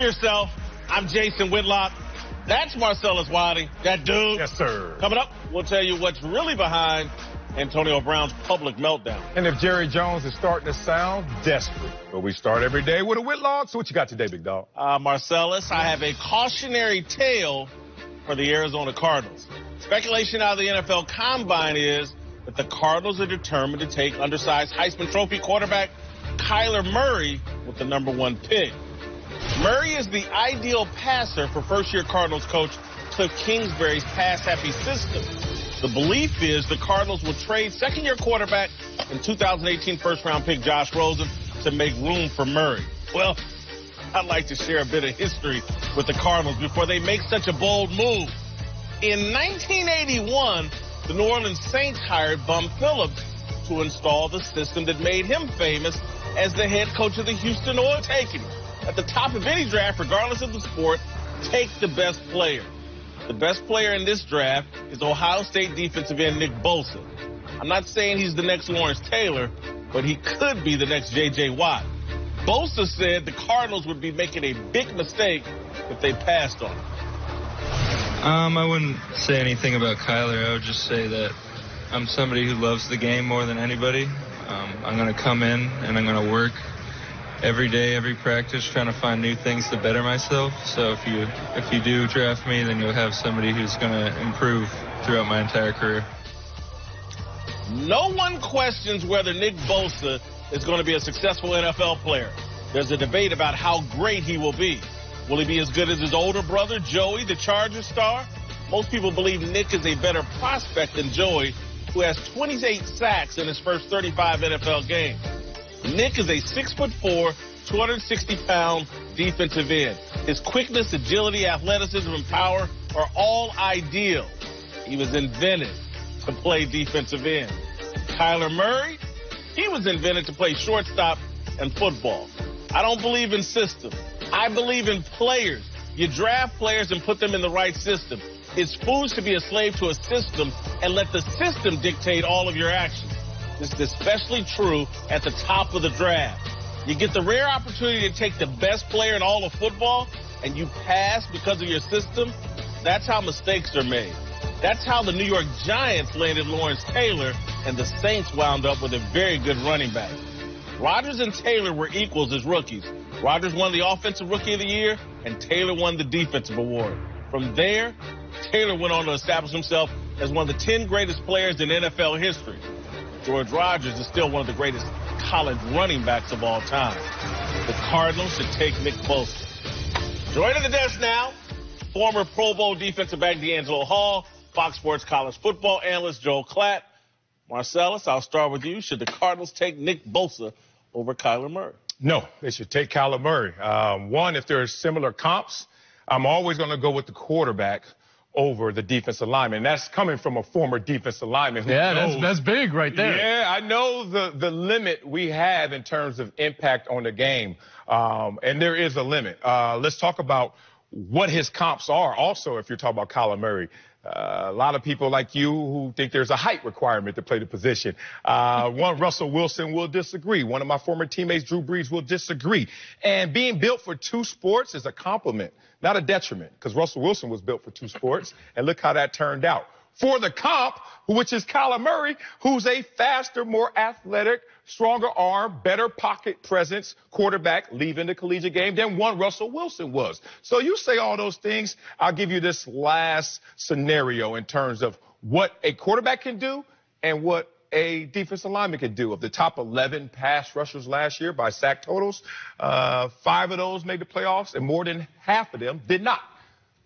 yourself. I'm Jason Whitlock. That's Marcellus Wiley, that dude. Yes, sir. Coming up, we'll tell you what's really behind Antonio Brown's public meltdown. And if Jerry Jones is starting to sound desperate, but we start every day with a Whitlock. So what you got today, big dog? Marcellus, I have a cautionary tale for the Arizona Cardinals. Speculation out of the NFL Combine is that the Cardinals are determined to take undersized Heisman Trophy quarterback Kyler Murray with the #1 pick. Murray is the ideal passer for first-year Cardinals coach Cliff Kingsbury's pass-happy system. The belief is the Cardinals will trade second-year quarterback and 2018 first-round pick Josh Rosen to make room for Murray. Well, I'd like to share a bit of history with the Cardinals before they make such a bold move. In 1981, the New Orleans Saints hired Bum Phillips to install the system that made him famous as the head coach of the Houston Oilers, taking at the top of any draft, regardless of the sport, take the best player. The best player in this draft is Ohio State defensive end Nick Bosa. I'm not saying he's the next Lawrence Taylor, but he could be the next J.J. Watt. Bosa said the Cardinals would be making a big mistake if they passed on him. I wouldn't say anything about Kyler. I would just say that I'm somebody who loves the game more than anybody. I'm going to come in and I'm going to work every day, every practice, trying to find new things to better myself. So if you do draft me, then you'll have somebody who's going to improve throughout my entire career. No one questions whether Nick Bosa is going to be a successful NFL player. There's a debate about how great he will be. Will he be as good as his older brother, Joey, the Chargers star? Most people believe Nick is a better prospect than Joey, who has 28 sacks in his first 35 NFL games. Nick is a 6'4", 260-pound defensive end. His quickness, agility, athleticism, and power are all ideal. He was invented to play defensive end. Kyler Murray, he was invented to play shortstop and football. I don't believe in systems. I believe in players. You draft players and put them in the right system. It's foolish to be a slave to a system and let the system dictate all of your actions. This is especially true at the top of the draft. You get the rare opportunity to take the best player in all of football, and you pass because of your system. That's how mistakes are made. That's how the New York Giants landed Lawrence Taylor, and the Saints wound up with a very good running back. Rodgers and Taylor were equals as rookies. Rodgers won the Offensive Rookie of the Year, and Taylor won the Defensive Award. From there, Taylor went on to establish himself as one of the 10 greatest players in NFL history. George Rogers is still one of the greatest college running backs of all time. The Cardinals should take Nick Bosa. Joining the desk now, former Pro Bowl defensive back D'Angelo Hall, Fox Sports college football analyst Joel Klatt. Marcellus, I'll start with you. Should the Cardinals take Nick Bosa over Kyler Murray? No, they should take Kyler Murray. One, if there are similar comps, I'm always going to go with the quarterback over the defensive lineman. And that's coming from a former defensive lineman. Yeah, that's big right there. Yeah, I know the limit we have in terms of impact on the game. And there is a limit. Let's talk about what his comps are also if you're talking about Kyler Murray. A lot of people like you who think there's a height requirement to play the position. One, Russell Wilson will disagree. One of my former teammates, Drew Brees, will disagree. And being built for two sports is a compliment, not a detriment, because Russell Wilson was built for two sports, and look how that turned out. For the comp, which is Kyler Murray, who's a faster, more athletic, stronger arm, better pocket presence quarterback leaving the collegiate game than one Russell Wilson was. So you say all those things. I'll give you this last scenario in terms of what a quarterback can do and what a defensive lineman could do. Of the top 11 pass rushers last year by sack totals, 5 of those made the playoffs, and more than half of them did not.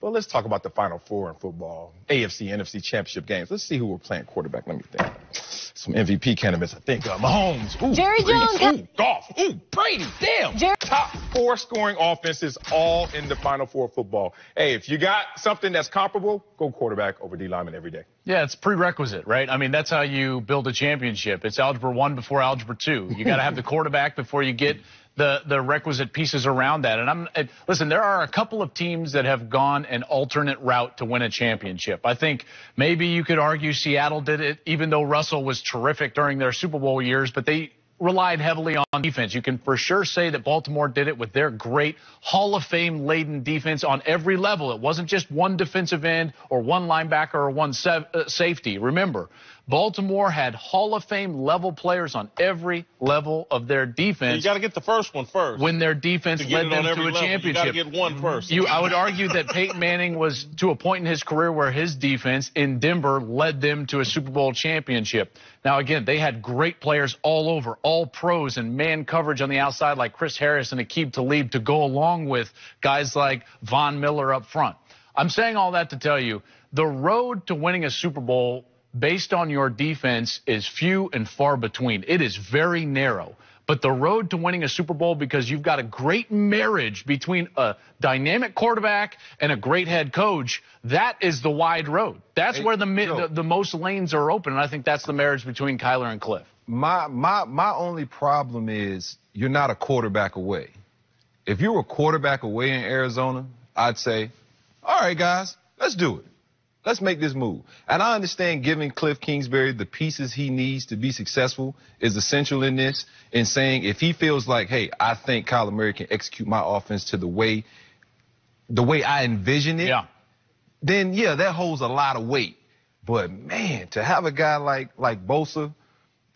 Well, let's talk about the Final Four in football, AFC, NFC championship games. Let's see who we're playing quarterback. Let me think. Some MVP candidates, I think. Mahomes. Ooh, Jerry Jones. Ooh, Goff. Ooh, Brady. Damn. Top 4 scoring offenses all in the Final Four of football. Hey, if you got something that's comparable, go quarterback over D lineman every day. Yeah, it's prerequisite, right? I mean, that's how you build a championship. It's algebra 1 before algebra 2. You got to have the quarterback before you get the requisite pieces around that. And listen, there are a couple of teams that have gone an alternate route to win a championship. I think maybe you could argue Seattle did it, even though Russell was terrific during their Super Bowl years, but they relied heavily on defense. You can for sure say that Baltimore did it with their great Hall of Fame-laden defense on every level. It wasn't just one defensive end or one linebacker or one safety. Remember, Baltimore had Hall of Fame-level players on every level of their defense. You got to get the first one first. When their defense led them to a championship. You got to get one first. I would argue that Peyton Manning was to a point in his career where his defense in Denver led them to a Super Bowl championship. Now, again, they had great players all over, all pros and man coverage on the outside like Chris Harris and Aqib Talib to go along with guys like Von Miller up front. I'm saying all that to tell you the road to winning a Super Bowl based on your defense is few and far between. It is very narrow. But the road to winning a Super Bowl, because you've got a great marriage between a dynamic quarterback and a great head coach, that is the wide road. That's where the most lanes are open, and I think that's the marriage between Kyler and Cliff. My only problem is you're not a quarterback away. If you were a quarterback away in Arizona, I'd say, all right, guys, let's do it. Let's make this move. And I understand giving Cliff Kingsbury the pieces he needs to be successful is essential in this, in saying if he feels like, hey, I think Kyler Murray can execute my offense to the way I envision it, then, yeah, that holds a lot of weight. But, man, to have a guy like Bosa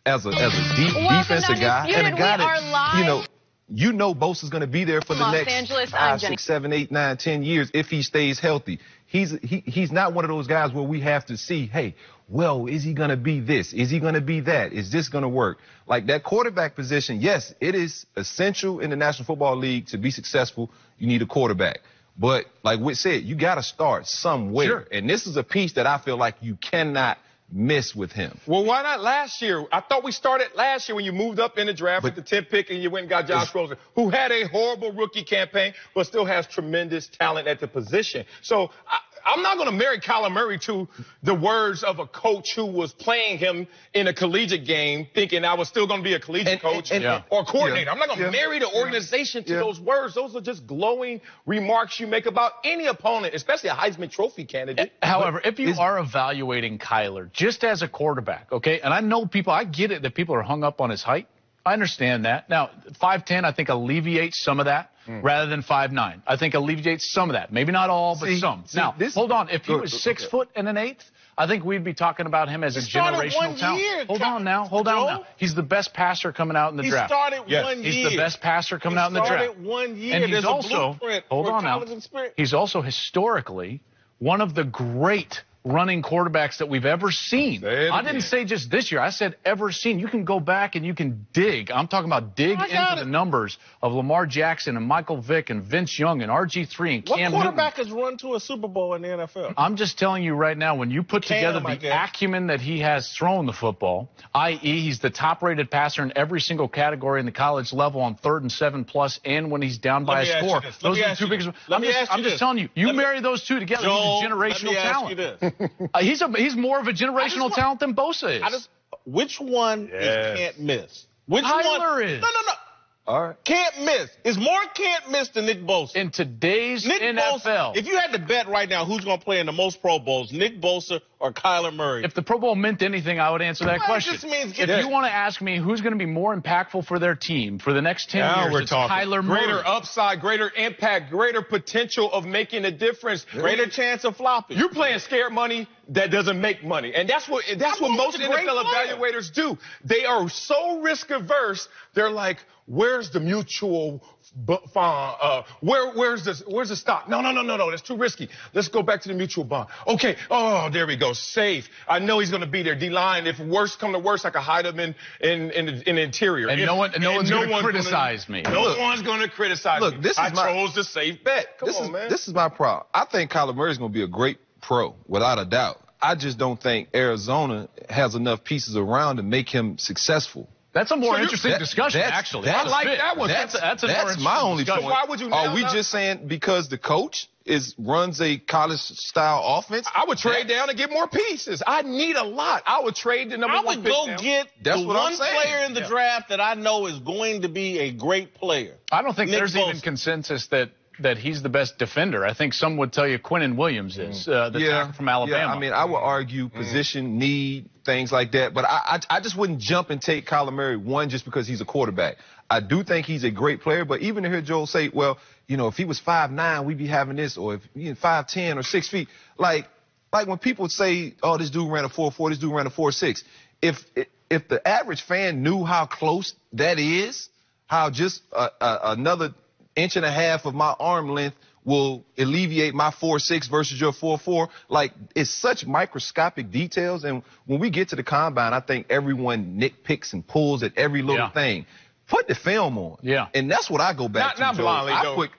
as a defensive guy and a guy that, you know Bosa's going to be there for the next 5, 6, 7, 8, 9, 10 years if he stays healthy. He's not one of those guys where we have to see, hey, well, is he going to be this? Is he going to be that? Is this going to work? Like that quarterback position, yes, it is essential in the National Football League to be successful. You need a quarterback. But like Whit said, you got to start somewhere. Sure. And this is a piece that I feel like you cannot miss with him. Well, why not last year? I thought we started last year when you moved up in the draft with the 10th pick and you went and got Josh Rosen, who had a horrible rookie campaign but still has tremendous talent at the position. So I'm not going to marry Kyler Murray to the words of a coach who was playing him in a collegiate game thinking I was still going to be a collegiate coach or coordinator. I'm not going to marry the organization to those words. Those are just glowing remarks you make about any opponent, especially a Heisman Trophy candidate. However, if you are evaluating Kyler just as a quarterback, okay, and I know people, I get it that people are hung up on his height. I understand that. Now, 5'10", I think, alleviates some of that rather than 5'9". I think alleviates some of that. Maybe not all, but some. Now, hold on. If he was 6'1" and an 1/8", I think we'd be talking about him as a generational talent. Hold on now. Hold on now. He's the best passer coming out in the draft. He started 1 year. He's the best passer coming out in the draft. He started 1 year. And he's also, hold on now, he's also historically one of the great running quarterbacks that we've ever seen. I didn't say just this year. I said ever seen. You can go back and you can dig. I'm talking about dig into the numbers of Lamar Jackson and Michael Vick and Vince Young and RG3 and Cam Newton. What quarterback has run to a Super Bowl in the NFL? I'm just telling you right now, when you put together the acumen that he has thrown the football, i.e. he's the top-rated passer in every single category in the college level on 3rd and 7+, and when he's down by a score. Those are the two biggest. I'm just telling you, you marry those two together, he's a generational talent. He's more of a generational talent than Bosa is. Which one is can't miss? Which one is? No. All right. Can't miss. It's more can't miss than Nick Bosa. In today's NFL. Bosa, if you had to bet right now who's going to play in the most Pro Bowls, Nick Bosa or Kyler Murray? If the Pro Bowl meant anything, I would answer that question. It just means if you want to ask me who's going to be more impactful for their team for the next 10 years, it's Kyler Murray. Greater upside, greater impact, greater potential of making a difference, greater chance of flopping. You're playing scared money that doesn't make money. And that's what most NFL evaluators do. They are so risk averse, they're like, where's the mutual bond? Where's the stock? No, that's too risky. Let's go back to the mutual bond. Okay, oh, there we go, safe. I know he's going to be there. D-line, if worse come to worse, I can hide him in the interior. And no one's going to criticize me. No one's going to criticize me. I chose the safe bet. Come on, man. This is my problem. I think Kyler Murray's going to be a great pro, without a doubt. I just don't think Arizona has enough pieces around to make him successful. That's a more interesting discussion, actually. I like that one. That's my only point. Why would you? Are we just saying because the coach runs a college-style offense? I would trade down and get more pieces. I need a lot. I would trade the number 1 pick. I would go get the one player in the draft that I know is going to be a great player. I don't think there's even consensus that that he's the best defender. I think some would tell you Quinnen Williams is the tackle from Alabama. Yeah, I mean, I would argue position, need, things like that. But I just wouldn't jump and take Kyler Murray, one, just because he's a quarterback. I do think he's a great player, but even to hear Joel say, well, you know, if he was 5'9", we'd be having this, or if he was 5'10", or 6 feet. Like when people say, oh, this dude ran a 4.4, this dude ran a 4.6. If the average fan knew how close that is, how just another inch and a half of my arm length will alleviate my 4.6 versus your 4.4. Like, it's such microscopic details. And when we get to the combine, I think everyone nitpicks and pulls at every little thing. Put the film on. Yeah. And that's what I go back to, Joe.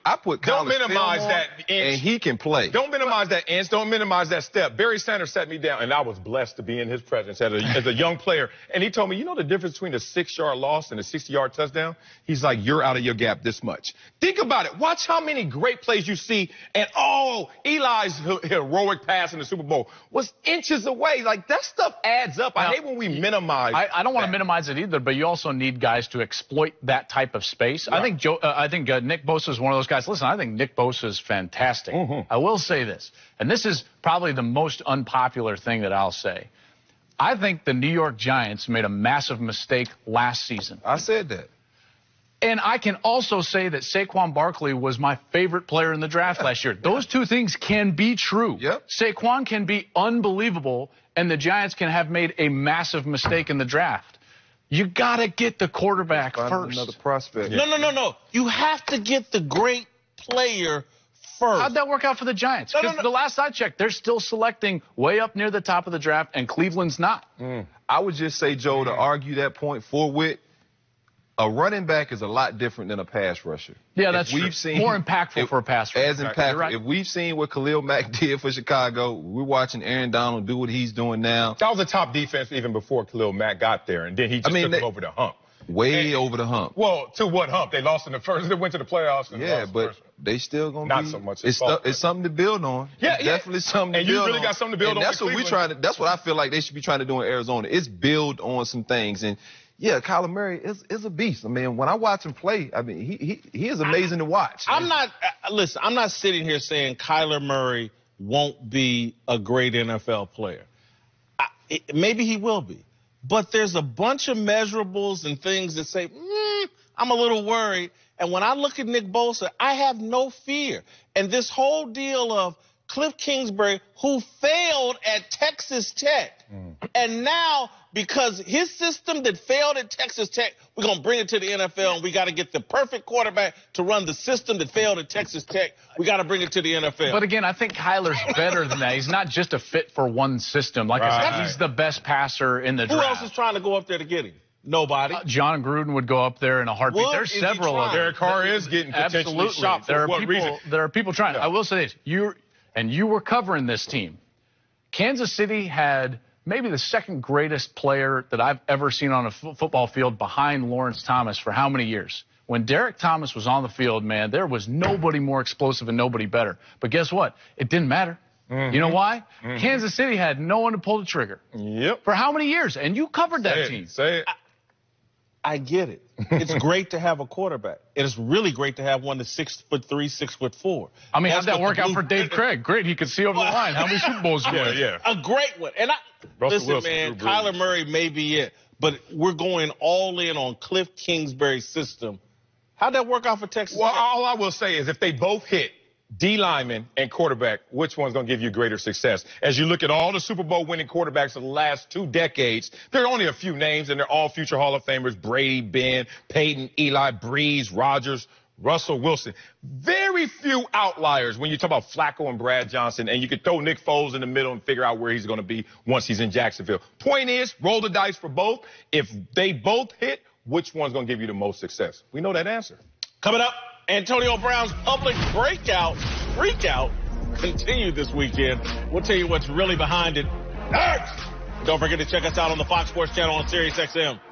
I put Don't minimize that inch. And he can play. Don't minimize that inch. Don't minimize that step. Barry Sanders sat me down, and I was blessed to be in his presence as a young player. And he told me, you know the difference between a 6-yard loss and a 60-yard touchdown? He's like, you're out of your gap this much. Think about it. Watch how many great plays you see. And, oh, Eli's heroic pass in the Super Bowl was inches away. Like, that stuff adds up. Now, I hate when we minimize I don't want to minimize it either, but you also need guys to explain that type of space. Yeah. I think Nick Bosa is one of those guys. Listen, I think Nick Bosa is fantastic. I will say this, and this is probably the most unpopular thing that I'll say. I think the New York Giants made a massive mistake last season. I said that. And I can also say that Saquon Barkley was my favorite player in the draft last year. Those two things can be true. Yep. Saquon can be unbelievable, and the Giants can have made a massive mistake in the draft. You got to get the quarterback first. Another prospect. No. You have to get the great player first. How'd that work out for the Giants? Because the last I checked, they're still selecting way up near the top of the draft, and Cleveland's not. I would just say, Joe, to argue that point forward, a running back is a lot different than a pass rusher. Yeah, that's true. More impactful for a pass rusher. As impactful. Right. If we've seen what Khalil Mack did for Chicago, we're watching Aaron Donald do what he's doing now. That was a top defense even before Khalil Mack got there, and then he just took him over the hump. Over the hump. Well, to what hump? They lost in the first. They went to the playoffs. And yeah, but they still going to be. Not so much. It's something to build on. Yeah, it's definitely something to build on. And you really got something to build on. That's what we trying to. That's what I feel like they should be trying to do in Arizona. It's build on some things. And yeah, Kyler Murray is a beast. I mean, when I watch him play, I mean, he is amazing to watch. I'm not sitting here saying Kyler Murray won't be a great NFL player. Maybe he will be. But there's a bunch of measurables and things that say, I'm a little worried. And when I look at Nick Bosa, I have no fear. And this whole deal of Cliff Kingsbury, who failed at Texas Tech, and now, because his system that failed at Texas Tech, we're going to bring it to the NFL, and we got to get the perfect quarterback to run the system that failed at Texas Tech. We got to bring it to the NFL. But, again, I think Kyler's better than that. He's not just a fit for one system. Like I said, he's the best passer in the draft. Who else is trying to go up there to get him? Nobody. John Gruden would go up there in a heartbeat. There's several of them. Derek Carr is getting potentially shot for what reason. There are people trying. Yeah. I will say this. You were covering this team. Kansas City had maybe the second greatest player that I've ever seen on a football field behind Lawrence Thomas for how many years? When Derek Thomas was on the field, man, there was nobody more explosive and nobody better. But guess what? It didn't matter. You know why? Kansas City had no one to pull the trigger. Yep. For how many years? And you covered that team. Say it. I get it. It's great to have a quarterback. It is really great to have one that's 6'3", 6'4". I mean, how'd that work out for Dave Craig? Great, he could see over the line. How many Super Bowls? A great one. And Russell Wilson, man, Kyler Murray may be it, but we're going all in on Cliff Kingsbury's system. How'd that work out for Texas? Well, all I will say is if they both hit, D lineman and quarterback, which one's going to give you greater success? As you look at all the Super Bowl winning quarterbacks of the last 2 decades, there are only a few names, and they're all future Hall of Famers: Brady, Ben, Peyton, Eli, Brees, Rogers, Russell Wilson. Very few outliers when you talk about Flacco and Brad Johnson, and you could throw Nick Foles in the middle and figure out where he's going to be once he's in Jacksonville. Point is, roll the dice for both. If they both hit, which one's going to give you the most success? We know that answer. Coming up, Antonio Brown's public freakout continued this weekend. We'll tell you what's really behind it next. Don't forget to check us out on the Fox Sports channel on SiriusXM.